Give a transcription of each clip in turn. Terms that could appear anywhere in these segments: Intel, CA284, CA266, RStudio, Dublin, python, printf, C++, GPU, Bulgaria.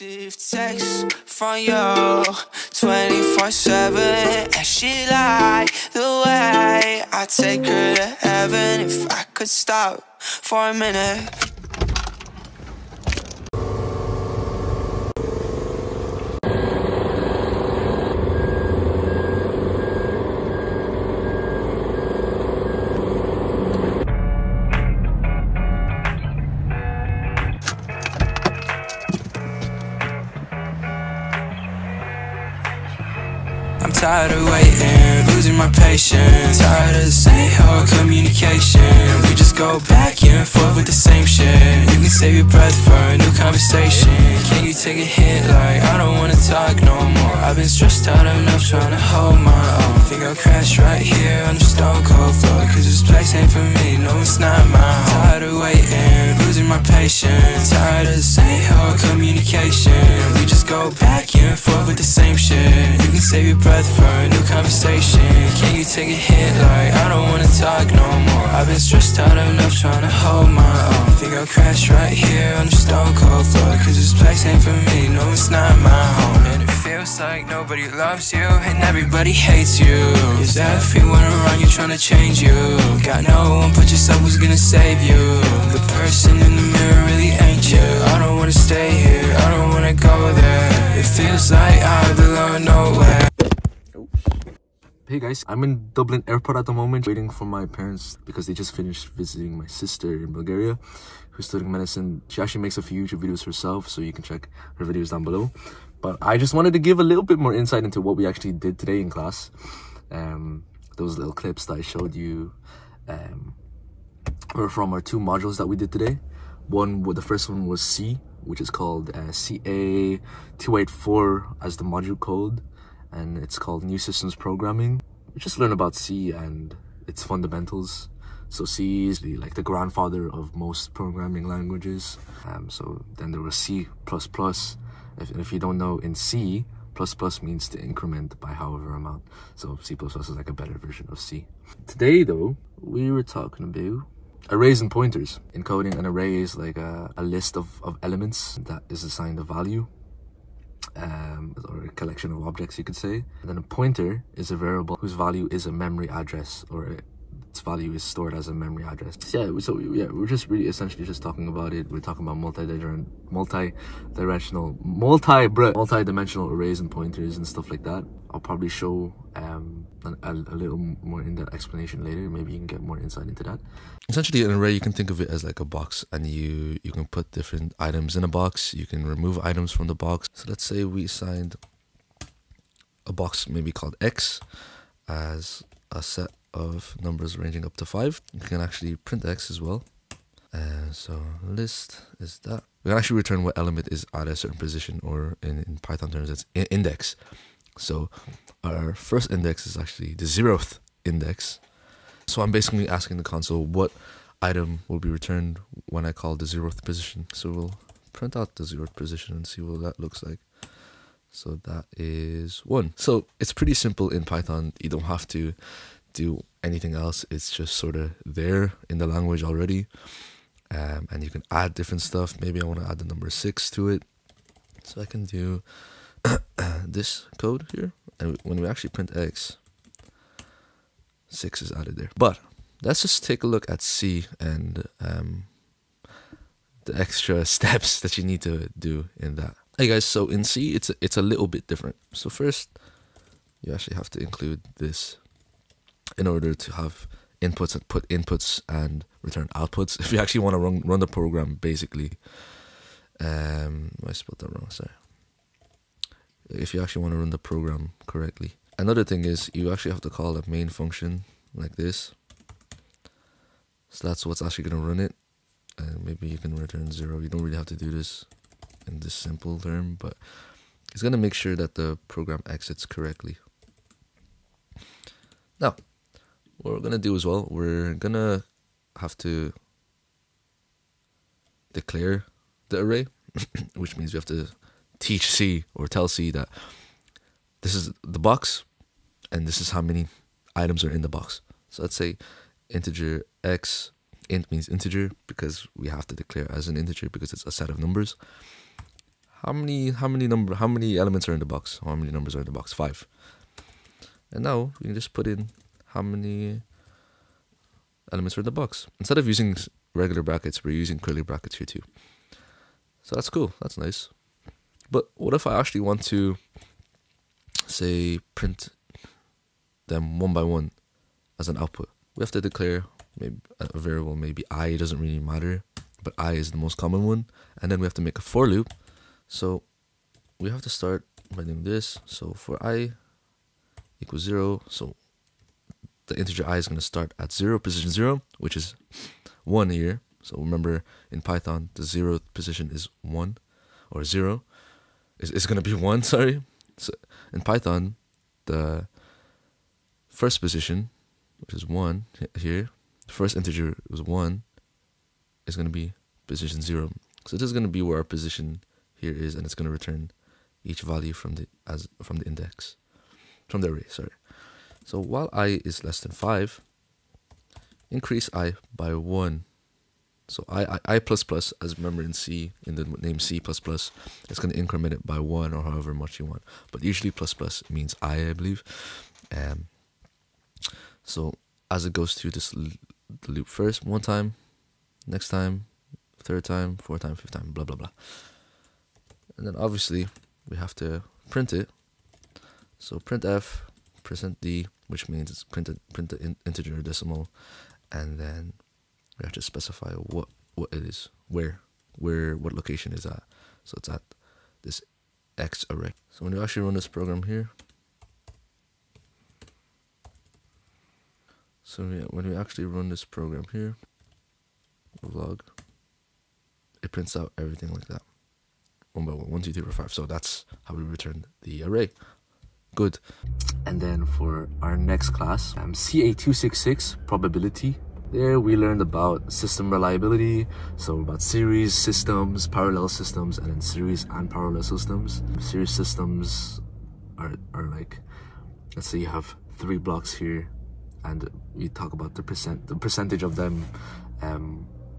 Receive texts from you 24/7, and she like the way I take her to heaven. If I could stop for a minute. Tired of waiting, losing my patience. Tired of the same old communication. We just go back and forth with the same shit. You can save your breath for a new conversation. Can you take a hint like I don't wanna talk no more? I've been stressed out enough trying to hold my own. Think I'll crash right here on the stone cold floor. Cause this place ain't for me, no it's not my home. Tired of waiting, losing my patience. Tired of the same old communication. We just go back and forth with the same shit. You can save your breath for a new conversation. Can you take a hint like I don't wanna talk no more? I've been stressed out enough trying to hold my own. Think I'll crash right here on the stone cold floor. Cause this place ain't for me, no it's not my home. And it feels like nobody loves you and everybody hates you. Is everyone around you trying to change you? Got no one but yourself who's gonna save you. The person in the mirror really ain't you. I don't wanna stay here, I don't wanna go there. It feels like I belong nowhere. Hey guys, I'm in Dublin airport at the moment, waiting for my parents because they just finished visiting my sister in Bulgaria who's studying medicine. She actually makes a few YouTube videos herself, so you can check her videos down below. But I just wanted to give a little bit more insight into what we actually did today in class. Those little clips that I showed you were from our two modules that we did today. The first one was C, which is called CA284 as the module code. And it's called New Systems Programming. We just learn about C and its fundamentals. So C is like the grandfather of most programming languages. So then there was C++. If you don't know, in C, plus plus means to increment by however amount. So C++ is like a better version of C. Today though, we were talking about arrays and pointers. In coding, an array is like a list of elements that is assigned a value. Or a collection of objects, you could say. And then a pointer is a variable whose value is a memory address, or its value is stored as a memory address. We're just really essentially just talking about it. We're talking about multi-dimensional arrays and pointers and stuff like that. I'll probably show a little more in-depth explanation later. Maybe you can get more insight into that. Essentially, an array, you can think of it as like a box, and you can put different items in a box. You can remove items from the box. So let's say we assigned a box maybe called X as a set of numbers ranging up to 5. You can actually print X as well. So list is that. We can actually return what element is at a certain position, or in Python terms, it's index. So our first index is actually the 0th index. So I'm basically asking the console what item will be returned when I call the 0th position. So we'll print out the 0th position and see what that looks like. So that is 1. So it's pretty simple in Python. You don't have to do anything else. It's just sort of there in the language already. And you can add different stuff. Maybe I want to add the number 6 to it. So I can do this code here, and when we actually print X, 6 is added there. But let's just take a look at C and the extra steps that you need to do in that. Hey guys, so in C it's a little bit different. So first you actually have to include this in order to have inputs and put inputs and return outputs if you actually want to run the program basically. I spelled that wrong, sorry. If you actually want to run the program correctly. Another thing is you actually have to call a main function like this. So that's what's actually going to run it. And maybe you can return 0. You don't really have to do this in this simple term, but it's going to make sure that the program exits correctly. Now, what we're going to do as well, we're going to have to declare the array, which means we have to teach C or tell C that this is the box and this is how many items are in the box. So let's say integer X, int means integer because we have to declare as an integer because it's a set of numbers. how many elements are in the box, or how many numbers are in the box? 5. And now we can just put in how many elements are in the box. Instead of using regular brackets, we're using curly brackets here too. So that's cool, that's nice. But what if I actually want to, say, print them one by one as an output? We have to declare maybe a variable, maybe I doesn't really matter, but I is the most common one. And then we have to make a for loop. So we have to start by doing this. So for I equals 0, so the integer I is going to start at 0, position 0, which is 1 here. So remember, in Python, the 0th position is 1, or 0. It's going to be 1, sorry. So in Python, the first position, which is 1 here, the first integer was 1, is going to be position 0. So this is going to be where our position here is, and it's going to return each value from the array, sorry. So while I is less than 5, increase I by 1. So I plus plus, as remember in C, in the name C++, it's going to increment it by 1 or however much you want. But usually plus plus means I believe. So as it goes through this loop first, 1 time, next time, 3rd time, 4th time, 5th time, blah, blah, blah. And then obviously we have to print it. So printf, percent %d, which means it's print the integer decimal, and then we have to specify what it is, what location is at. So it's at this X array. So when you actually run this program here, log, it prints out everything like that, one by one, 1, 2, 3, 4, 5. So that's how we return the array. Good. And then for our next class, CA266, probability. There we learned about system reliability, so about series systems, parallel systems, and then series and parallel systems. Series systems are like, let's say you have 3 blocks here, and we talk about the percentage of them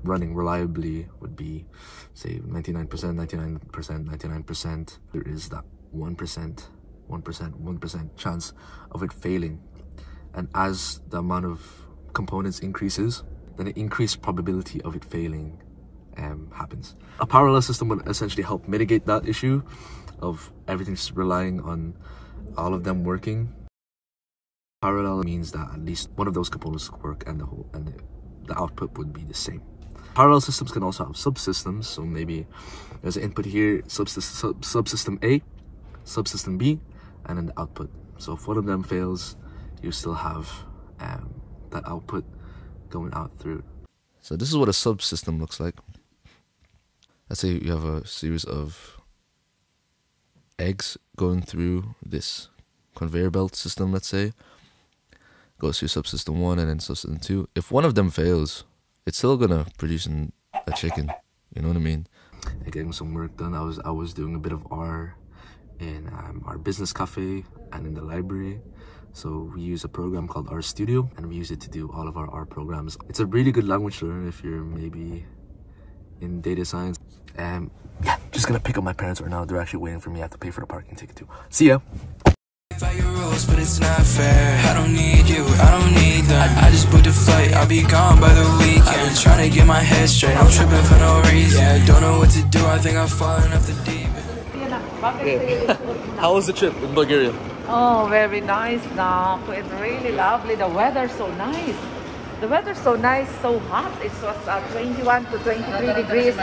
running reliably would be, say, 99%, 99%, 99%. There is that 1%. 1% chance of it failing, and as the amount of components increases, then the increased probability of it failing happens. A parallel system would essentially help mitigate that issue of everything just relying on all of them working. Parallel means that at least one of those components work, and the output would be the same. Parallel systems can also have subsystems, so maybe there's an input here, subsystem A, subsystem B, and then the output. So if one of them fails, you still have that output going out through. So this is what a subsystem looks like. Let's say you have a series of eggs going through this conveyor belt system, let's say. Goes through subsystem 1 and then subsystem 2. If one of them fails, it's still gonna produce a chicken. You know what I mean? I getting some work done. I was doing a bit of R in our business cafe and in the library. So we use a program called RStudio, and we use it to do all of our R programs. It's a really good language to learn if you're maybe in data science. Yeah, just gonna pick up my parents right now. They're actually waiting for me. I have to pay for the parking ticket too. See ya. By your rules, but it's not fair. I don't need you, I don't need them. I just booked a flight, I'll be gone by the weekend. I've been trying to get my head straight, I'm tripping for no reason. Yeah, I don't know what to do, I think I've fallen off the deep end. Yeah. How was the trip in Bulgaria? Oh, very nice now. It's really lovely. The weather's so nice. The weather's so nice, so hot. It was 21 to 23 degrees.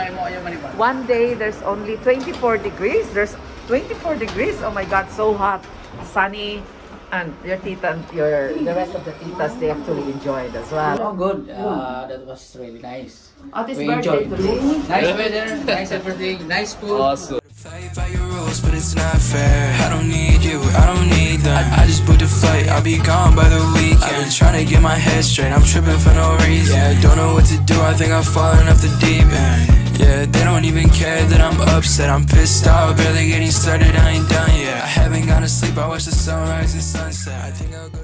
One day there's only 24 degrees. There's 24 degrees. Oh my God, so hot. Sunny. And your tita and the rest of the titas, they actually enjoyed as well. Oh, good. That was really nice. Oh, we enjoyed. Nice weather, nice everything, nice food. Awesome. By your rules, but it's not fair. I don't need you, I don't need them. I just booked a flight, I'll be gone by the weekend. I've been trying to get my head straight, I'm tripping for no reason. Yeah, I don't know what to do, I think I've fallen off the deep end. Yeah, they don't even care that I'm upset. I'm pissed off, barely getting started, I ain't done yet. I haven't gone to sleep, I watch the sunrise and sunset. I think I'll go